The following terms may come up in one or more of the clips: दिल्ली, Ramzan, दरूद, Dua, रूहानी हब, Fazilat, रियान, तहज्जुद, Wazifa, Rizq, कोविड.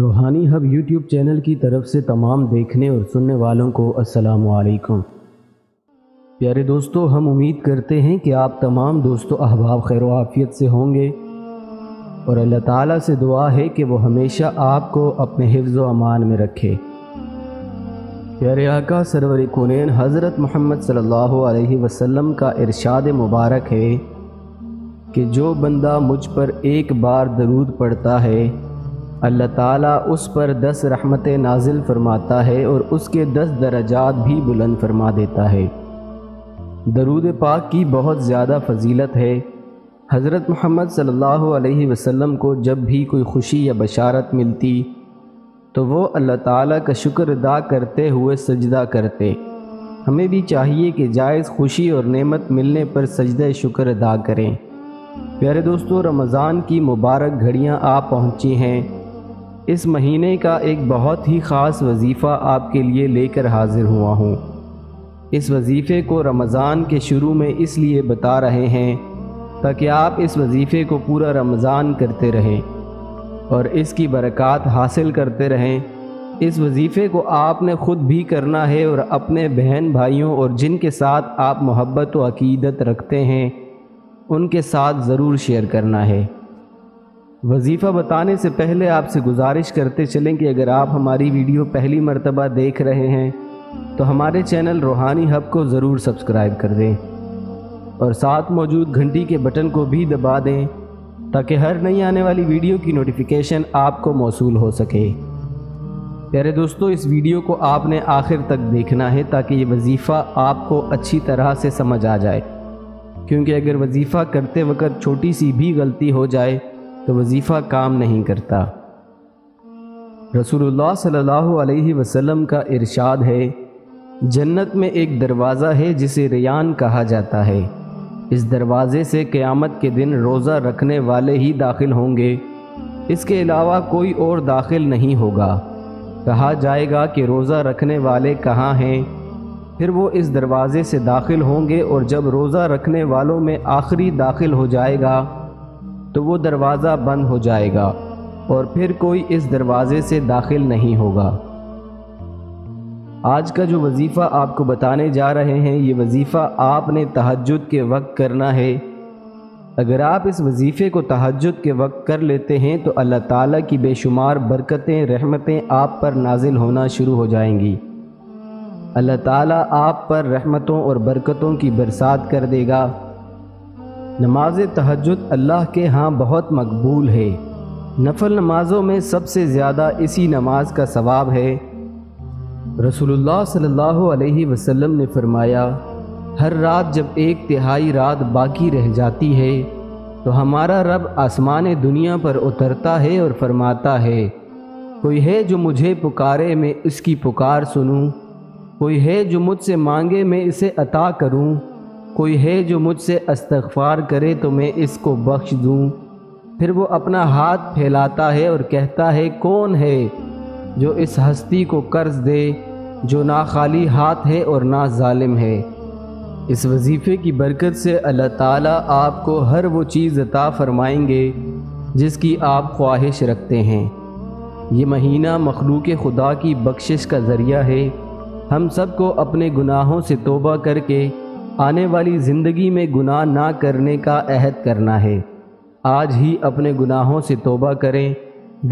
रूहानी हब YouTube channel की तरफ से तमाम देखने और सुनने वालों को अस्सलामु अलैकुम। प्यारे दोस्तों, हम उम्मीद करते हैं कि आप तमाम दोस्तों अहबाब खैर व आफियत से होंगे और अल्लाह ताला से दुआ है कि वो हमेशा आपको अपने हिफ्ज़ व अमान में रखे। प्यारे आका सरवर कुनैन हज़रत मोहम्मद सल्लल्लाहु अलैहि वसल्लम का इरशाद मुबारक है कि जो बंदा मुझ पर एक बार दरूद पढ़ता है अल्लाह ताला उस पर 10 रहमतें नाजिल फ़रमाता है और उसके 10 दरजात भी बुलंद फरमा देता है। दरूद पाक की बहुत ज़्यादा फजीलत है। हज़रत मोहम्मद सल्लल्लाहु अलैहि वसल्लम को जब भी कोई खुशी या बशारत मिलती तो वो अल्लाह ताला का शुक्र अदा करते हुए सजदा करते। हमें भी चाहिए कि जायज़ खुशी और नेमत मिलने पर सजदा शुक्र अदा करें। प्यारे दोस्तों, रमज़ान की मुबारक घड़ियाँ आ पहुँची हैं। इस महीने का एक बहुत ही ख़ास वजीफ़ा आपके लिए लेकर हाजिर हुआ हूँ। इस वजीफ़े को रमज़ान के शुरू में इसलिए बता रहे हैं ताकि आप इस वजीफ़े को पूरा रमज़ान करते रहें और इसकी बरक़ात हासिल करते रहें। इस वजीफ़े को आपने ख़ुद भी करना है और अपने बहन भाइयों और जिनके साथ आप मोहब्बत व अक़ीदत रखते हैं उनके साथ ज़रूर शेयर करना है। वजीफ़ा बताने से पहले आपसे गुजारिश करते चलें कि अगर आप हमारी वीडियो पहली मर्तबा देख रहे हैं तो हमारे चैनल रूहानी हब को ज़रूर सब्सक्राइब कर दें और साथ मौजूद घंटी के बटन को भी दबा दें ताकि हर नई आने वाली वीडियो की नोटिफिकेशन आपको मौसूल हो सके। प्यारे दोस्तों, इस वीडियो को आपने आखिर तक देखना है ताकि ये वजीफ़ा आपको अच्छी तरह से समझ आ जाए, क्योंकि अगर वजीफ़ा करते वक्त छोटी सी भी गलती हो जाए तो वजीफ़ा काम नहीं करता। रसूलुल्लाह सल्लल्लाहु अलैहि वसल्लम का इरशाद है, जन्नत में एक दरवाज़ा है जिसे रियान कहा जाता है। इस दरवाज़े से क़यामत के दिन रोज़ा रखने वाले ही दाखिल होंगे, इसके अलावा कोई और दाखिल नहीं होगा। कहा जाएगा कि रोज़ा रखने वाले कहाँ हैं, फिर वो इस दरवाज़े से दाखिल होंगे और जब रोज़ा रखने वालों में आखिरी दाखिल हो जाएगा तो वो दरवाज़ा बंद हो जाएगा और फिर कोई इस दरवाज़े से दाखिल नहीं होगा। आज का जो वजीफ़ा आपको बताने जा रहे हैं ये वजीफ़ा आपने तहज्जुद के वक्त करना है। अगर आप इस वजीफ़े को तहज्जुद के वक्त कर लेते हैं तो अल्लाह ताला की बेशुमार बरकतें रहमतें आप पर नाजिल होना शुरू हो जाएंगी। अल्लाह ताला आप पर रहमतों और बरकतों की बरसात कर देगा। नमाज तहज्जुद अल्लाह के यहाँ बहुत मकबूल है। नफल नमाज़ों में सबसे ज़्यादा इसी नमाज का सवाब है। रसूलुल्लाह सल्लल्लाहु अलैहि वसल्लम ने फरमाया, हर रात जब एक तिहाई रात बाकी रह जाती है तो हमारा रब आसमान दुनिया पर उतरता है और फरमाता है, कोई है जो मुझे पुकारे मैं इसकी पुकार सुनूं, कोई है जो मुझसे मांगे मैं इसे अता करूं, कोई है जो मुझसे इस्तग़फ़ार करे तो मैं इसको बख्श दूं। फिर वो अपना हाथ फैलाता है और कहता है, कौन है जो इस हस्ती को कर्ज दे जो ना खाली हाथ है और ना जालिम है। इस वजीफ़े की बरकत से अल्लाह ताला आपको हर वो चीज़ अता फ़रमाएंगे जिसकी आप ख्वाहिश रखते हैं। ये महीना मखलूक़ खुदा की बख्शिश का ज़रिया है। हम सबको अपने गुनाहों से तौबा करके आने वाली ज़िंदगी में गुनाह ना करने का अहद करना है। आज ही अपने गुनाहों से तौबा करें,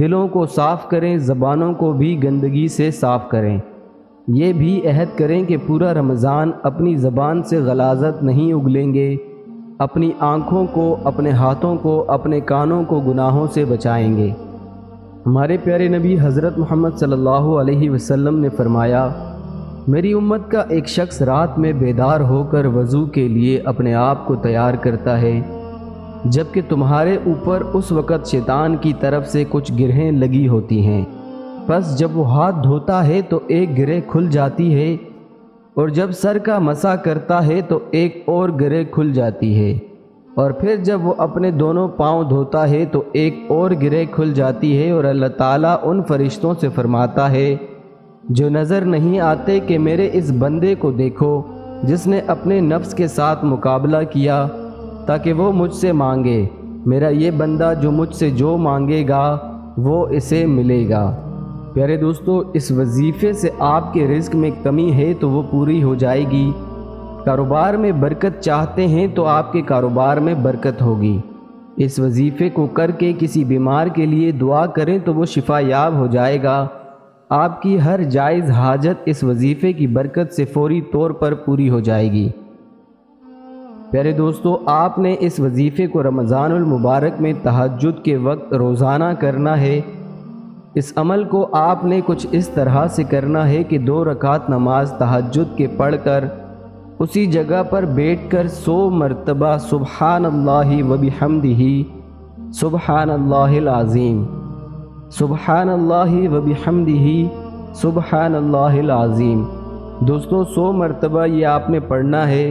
दिलों को साफ़ करें, ज़बानों को भी गंदगी से साफ़ करें। ये भी अहद करें कि पूरा रमज़ान अपनी ज़बान से गलाज़त नहीं उगलेंगे, अपनी आँखों को, अपने हाथों को, अपने कानों को गुनाहों से बचाएंगे। हमारे प्यारे नबी हज़रत मोहम्मद सल्लल्लाहु अलैहि वसल्लम ने फ़रमाया, मेरी उम्मत का एक शख्स रात में बेदार होकर वज़ू के लिए अपने आप को तैयार करता है, जबकि तुम्हारे ऊपर उस वक़्त शैतान की तरफ से कुछ गिरहें लगी होती हैं। बस जब वो हाथ धोता है तो एक गिरह खुल जाती है और जब सर का मसा करता है तो एक और गिरह खुल जाती है और फिर जब वो अपने दोनों पाँव धोता है तो एक और गिरह खुल जाती है। और अल्लाह ताला उन फरिश्तों से फरमाता है जो नज़र नहीं आते कि मेरे इस बंदे को देखो जिसने अपने नफ्स के साथ मुकाबला किया ताकि वो मुझसे मांगे, मेरा ये बंदा जो मुझसे जो मांगेगा वो इसे मिलेगा। प्यारे दोस्तों, इस वजीफ़े से आपके रिज़्क में कमी है तो वो पूरी हो जाएगी। कारोबार में बरकत चाहते हैं तो आपके कारोबार में बरकत होगी। इस वजीफ़े को करके किसी बीमार के लिए दुआ करें तो वो शिफायाब हो जाएगा। आपकी हर जायज़ हाजत इस वजीफ़े की बरकत से फ़ौरी तौर पर पूरी हो जाएगी। प्यारे दोस्तों, आपने इस वजीफ़े को रमज़ानुल मुबारक में तहज्जुद के वक्त रोज़ाना करना है। इस अमल को आपने कुछ इस तरह से करना है कि 2 रकात नमाज तहज्जुद के पढ़कर उसी जगह पर बैठकर 100 मरतबा सुबहानल्लाहि व बिहम्दिही, सुबहानल्लाहिल अज़ीम, सुबहानल्लाहि व बिहम्दिही, सुबहानल्लाहिल अज़ीम। दोस्तों, 100 मरतबा ये आपने पढ़ना है।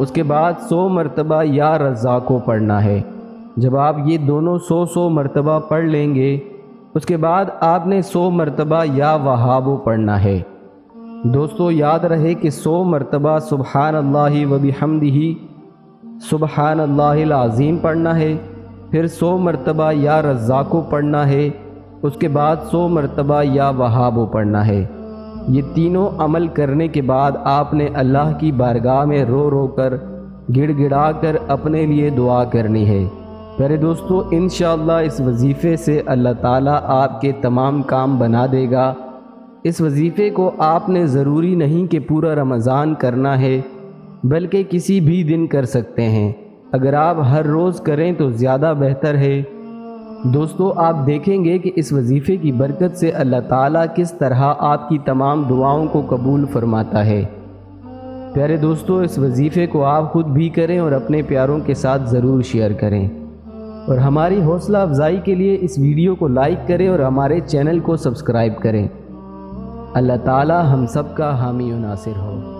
उसके बाद 100 मरतबा या रज़्ज़ाक़ो पढ़ना है। जब आप ये दोनों 100 मरतबा पढ़ लेंगे उसके बाद आपने 100 मरतबा या वहाबो पढ़ना है। दोस्तों, याद रहे कि 100 मरतबा सुबहानल्लाहि व बिहम्दिही, सुबहानल्लाहिल अज़ीम पढ़ना है, फिर 100 मरतबा या रज़्ज़ाक़ो पढ़ना है, उसके बाद 100 मरतबा या वहाबो पढ़ना है। ये तीनों अमल करने के बाद आपने अल्लाह की बारगाह में रो रो कर, गिड़गिड़ा कर अपने लिए दुआ करनी है। प्यारे दोस्तों, इंशाअल्लाह इस वजीफ़े से अल्लाह ताला आपके तमाम काम बना देगा। इस वजीफ़े को आपने ज़रूरी नहीं कि पूरा रमज़ान करना है, बल्कि किसी भी दिन कर सकते हैं। अगर आप हर रोज़ करें तो ज़्यादा बेहतर है। दोस्तों, आप देखेंगे कि इस वजीफ़े की बरकत से अल्लाह ताला किस तरह आपकी तमाम दुआओं को कबूल फ़रमाता है। प्यारे दोस्तों, इस वजीफ़े को आप ख़ुद भी करें और अपने प्यारों के साथ ज़रूर शेयर करें। और हमारी हौसला अफजाई के लिए इस वीडियो को लाइक करें और हमारे चैनल को सब्सक्राइब करें। अल्लाह ताला हम सब का हामी और नासिर हो।